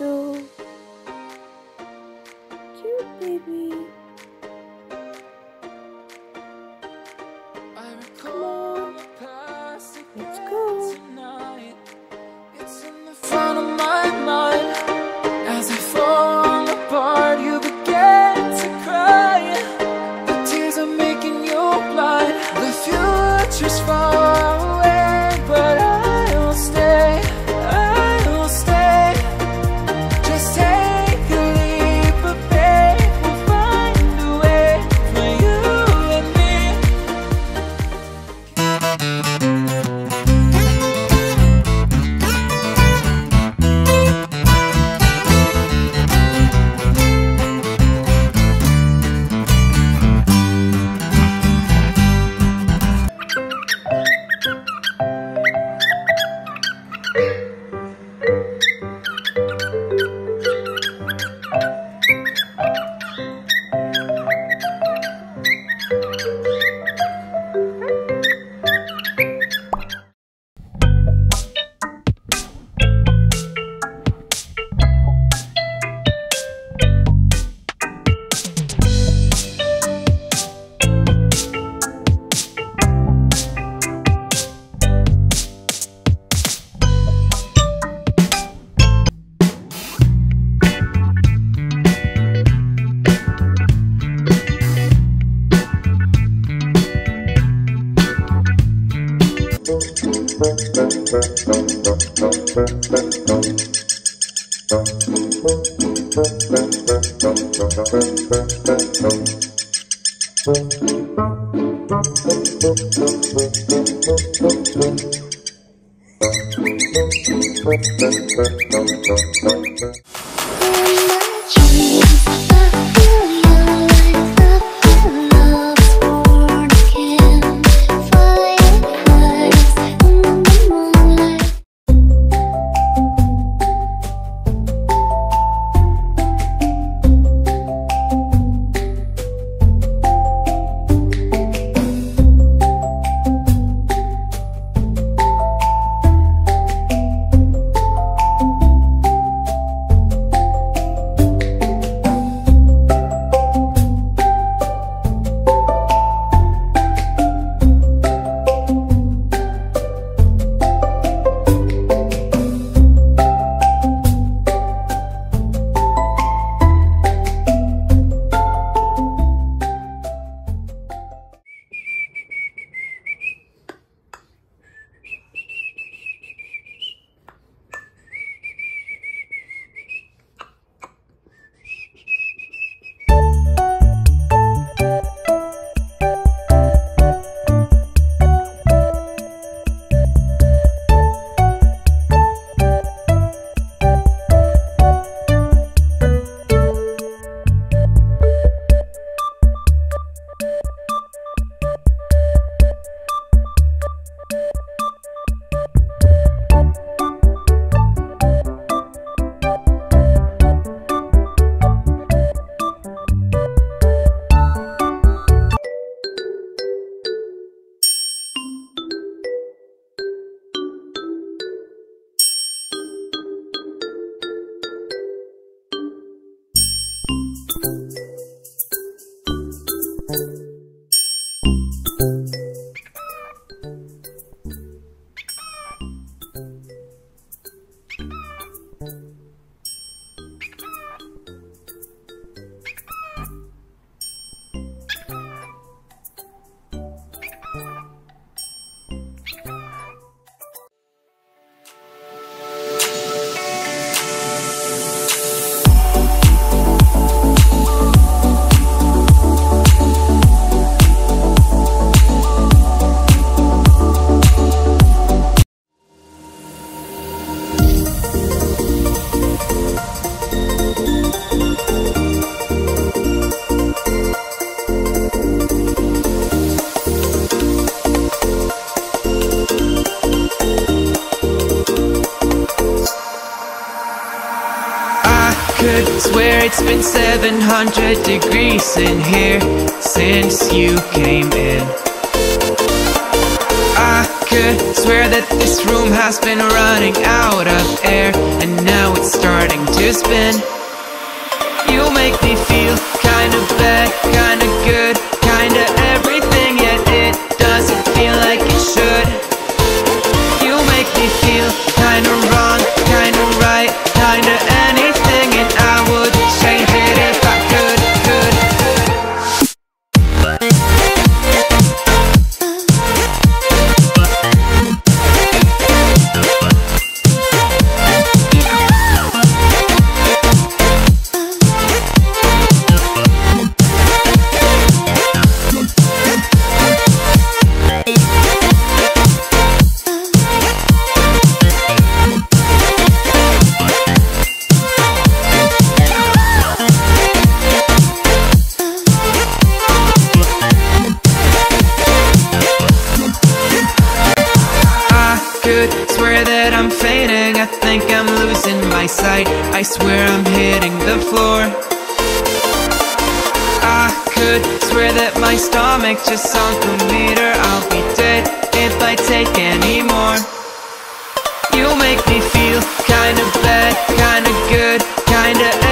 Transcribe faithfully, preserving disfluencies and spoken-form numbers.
little cute baby. Come on, let's go. It's in the front of my mind. As I fall apart, you begin to cry. The tears are making you blind. The future's far away, but I will stay. It's been seven hundred degrees in here since you came in. I could swear that this room has been running out of air, and now it's starting to spin. You make me feel kinda bad, kinda good, kinda everything, yet it doesn't feel like it should. You make me feel kinda wrong, kinda right, kinda anything, and I would change it if I could, could. Swear that I'm fading, I think I'm losing my sight, I swear I'm hitting the floor. I could swear that my stomach just sunk a meter, I'll be dead if I take any more. You make me feel kinda bad, kinda good, kinda